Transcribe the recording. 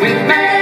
With me.